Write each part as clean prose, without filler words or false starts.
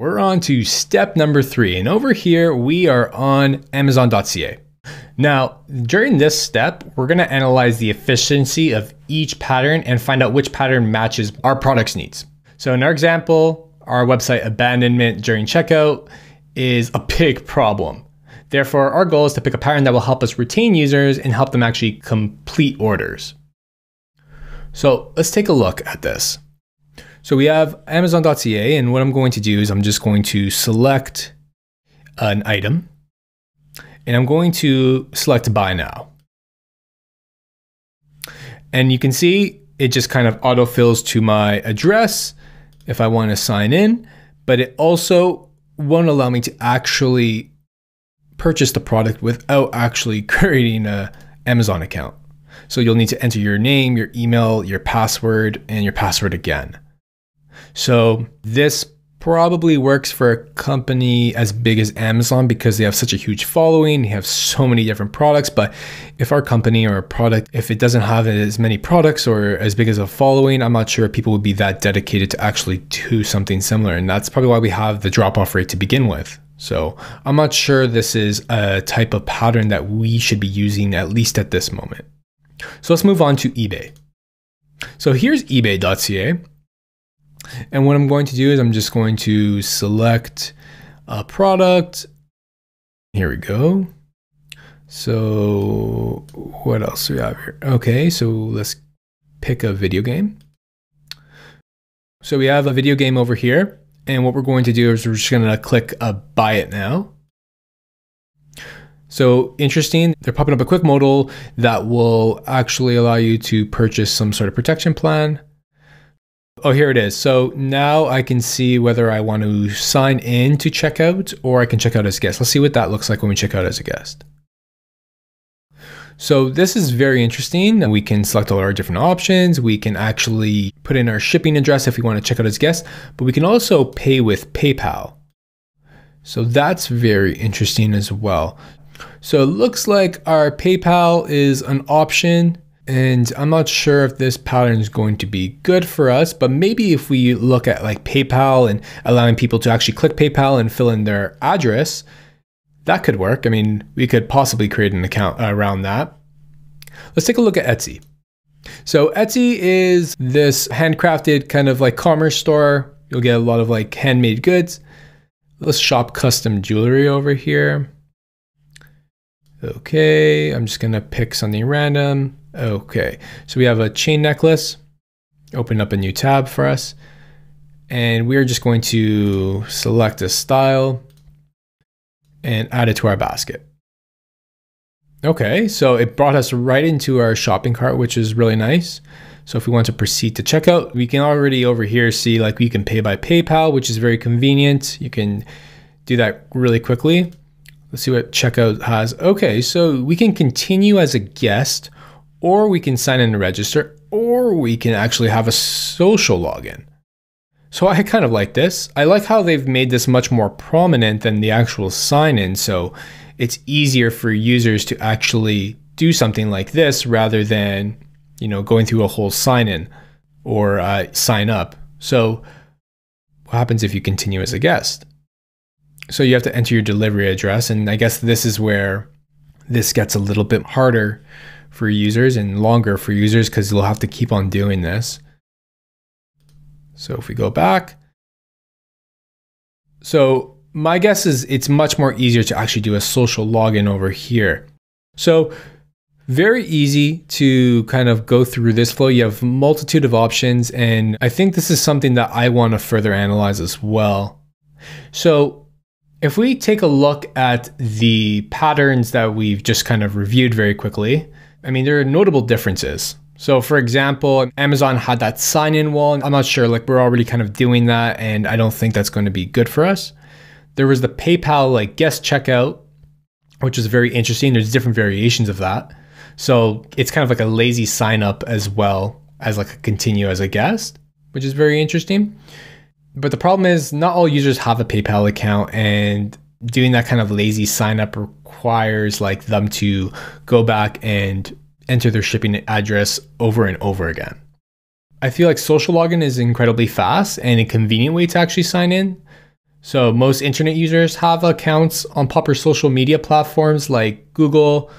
We're on to step number 3, and over here we are on Amazon.ca. Now, during this step, we're gonna analyze the efficiency of each pattern and find out which pattern matches our product's needs. So in our example, our website abandonment during checkout is a big problem. Therefore, our goal is to pick a pattern that will help us retain users and help them actually complete orders. So let's take a look at this. So we have Amazon.ca, and what I'm going to do is I'm just going to select an item and I'm going to select buy now. And you can see it just kind of autofills to my address if I want to sign in, but it also won't allow me to actually purchase the product without actually creating an Amazon account. So you'll need to enter your name, your email, your password, and your password again. So this probably works for a company as big as Amazon because they have such a huge following, they have so many different products, but if our company or a product, if it doesn't have as many products or as big as a following, I'm not sure people would be that dedicated to actually do something similar. And that's probably why we have the drop-off rate to begin with. So I'm not sure this is a type of pattern that we should be using, at least at this moment. So let's move on to eBay. So here's eBay.ca. And what I'm going to do is I'm just going to select a product. Here we go. So what else do we have here? Okay, so let's pick a video game. So we have a video game over here. And what we're going to do is we're just gonna click buy it now. So interesting, they're popping up a quick modal that will actually allow you to purchase some sort of protection plan. Oh, here it is. So now I can see whether I want to sign in to checkout or I can check out as a guest. Let's see what that looks like when we check out as a guest. So this is very interesting. We can select all our different options. We can actually put in our shipping address if we want to check out as a guest, but we can also pay with PayPal. So that's very interesting as well. So it looks like our PayPal is an option. And I'm not sure if this pattern is going to be good for us, but maybe if we look at like PayPal and allowing people to actually click PayPal and fill in their address, that could work. I mean, we could possibly create an account around that. Let's take a look at Etsy. So Etsy is this handcrafted kind of like commerce store. You'll get a lot of like handmade goods. Let's shop custom jewelry over here. Okay, I'm just gonna pick something random. Okay, so we have a chain necklace. Open up a new tab for us. And we're just going to select a style and add it to our basket. Okay, so it brought us right into our shopping cart, which is really nice. So if we want to proceed to checkout, we can already over here see like we can pay by PayPal, which is very convenient. You can do that really quickly. Let's see what checkout has. Okay, so we can continue as a guest, or we can sign in and register, or we can actually have a social login. So I kind of like this. I like how they've made this much more prominent than the actual sign in. So it's easier for users to actually do something like this rather than, you know, going through a whole sign in or sign up. So what happens if you continue as a guest? So you have to enter your delivery address. And I guess this is where this gets a little bit harder for users and longer for users because they'll have to keep on doing this. So if we go back, so my guess is it's much more easier to actually do a social login over here. So very easy to kind of go through this flow. You have a multitude of options, and I think this is something that I want to further analyze as well. So if we take a look at the patterns that we've just kind of reviewed very quickly, I mean, there are notable differences. So for example, Amazon had that sign-in wall. I'm not sure, like we're already kind of doing that and I don't think that's going to be good for us. There was the PayPal like guest checkout, which is very interesting. There's different variations of that. So it's kind of like a lazy sign up as well as like a continue as a guest, which is very interesting. But the problem is not all users have a PayPal account, and doing that kind of lazy sign up requires like them to go back and enter their shipping address over and over again. I feel like social login is incredibly fast and a convenient way to actually sign in. So most internet users have accounts on popular social media platforms like Google,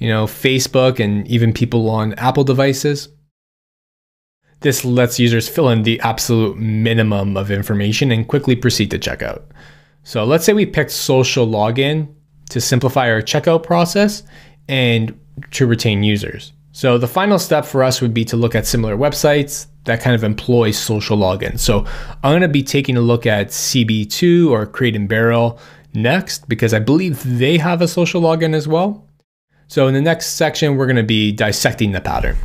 Facebook, and even people on Apple devices. This lets users fill in the absolute minimum of information and quickly proceed to checkout. So let's say we picked social login to simplify our checkout process and to retain users. So the final step for us would be to look at similar websites that kind of employ social login. So I'm going to be taking a look at CB2 or Crate and Barrel next, because I believe they have a social login as well. So in the next section, we're going to be dissecting the pattern.